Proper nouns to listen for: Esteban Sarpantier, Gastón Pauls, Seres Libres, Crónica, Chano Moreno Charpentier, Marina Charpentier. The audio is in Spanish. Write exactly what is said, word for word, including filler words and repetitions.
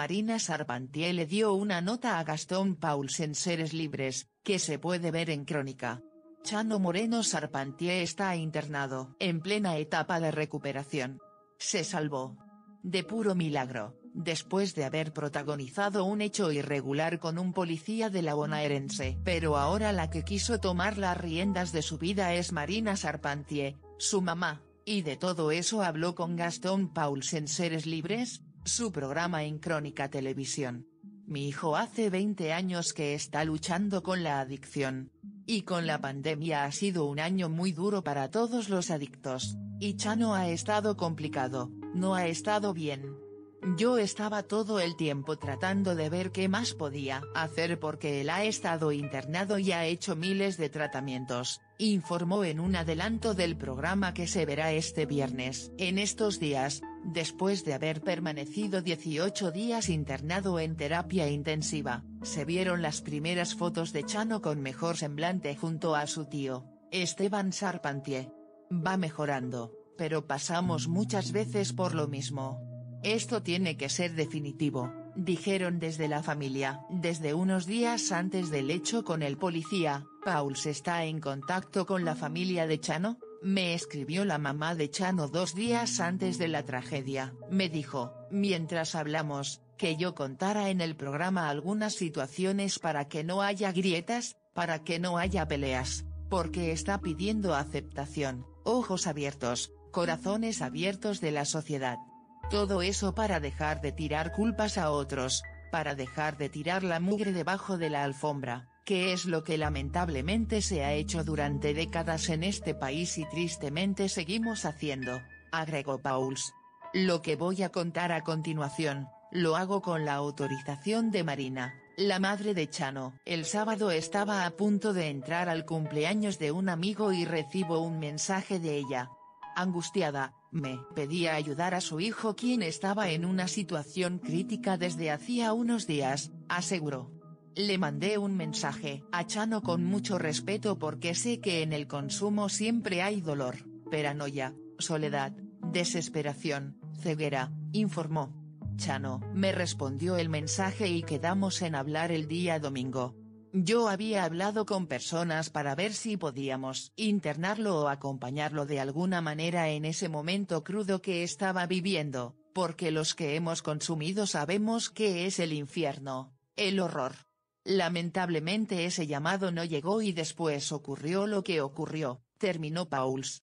Marina Charpentier le dio una nota a Gastón Pauls en Seres Libres, que se puede ver en Crónica. Chano Moreno Charpentier está internado en plena etapa de recuperación. Se salvó. De puro milagro, después de haber protagonizado un hecho irregular con un policía de la bonaerense. Pero ahora la que quiso tomar las riendas de su vida es Marina Charpentier, su mamá, y de todo eso habló con Gastón Pauls en Seres Libres, su programa en Crónica Televisión. Mi hijo hace veinte años que está luchando con la adicción. Y con la pandemia ha sido un año muy duro para todos los adictos, y Chano ha estado complicado, no ha estado bien. Yo estaba todo el tiempo tratando de ver qué más podía hacer porque él ha estado internado y ha hecho miles de tratamientos, informó en un adelanto del programa que se verá este viernes. En estos días, después de haber permanecido dieciocho días internado en terapia intensiva, se vieron las primeras fotos de Chano con mejor semblante junto a su tío, Esteban Sarpantier. Va mejorando, pero pasamos muchas veces por lo mismo. Esto tiene que ser definitivo, dijeron desde la familia. Desde unos días antes del hecho con el policía, Pauls está en contacto con la familia de Chano. Me escribió la mamá de Chano dos días antes de la tragedia. Me dijo, mientras hablamos, que yo contara en el programa algunas situaciones para que no haya grietas, para que no haya peleas, porque está pidiendo aceptación, ojos abiertos, corazones abiertos de la sociedad. Todo eso para dejar de tirar culpas a otros, para dejar de tirar la mugre debajo de la alfombra, que es lo que lamentablemente se ha hecho durante décadas en este país y tristemente seguimos haciendo, agregó Pauls. Lo que voy a contar a continuación, lo hago con la autorización de Marina, la madre de Chano. El sábado estaba a punto de entrar al cumpleaños de un amigo y recibo un mensaje de ella. Angustiada, me pedía ayudar a su hijo quien estaba en una situación crítica desde hacía unos días, aseguró. Le mandé un mensaje a Chano con mucho respeto porque sé que en el consumo siempre hay dolor, paranoia, soledad, desesperación, ceguera, informó. Chano me respondió el mensaje y quedamos en hablar el día domingo. Yo había hablado con personas para ver si podíamos internarlo o acompañarlo de alguna manera en ese momento crudo que estaba viviendo, porque los que hemos consumido sabemos qué es el infierno, el horror. Lamentablemente ese llamado no llegó y después ocurrió lo que ocurrió, terminó Pauls.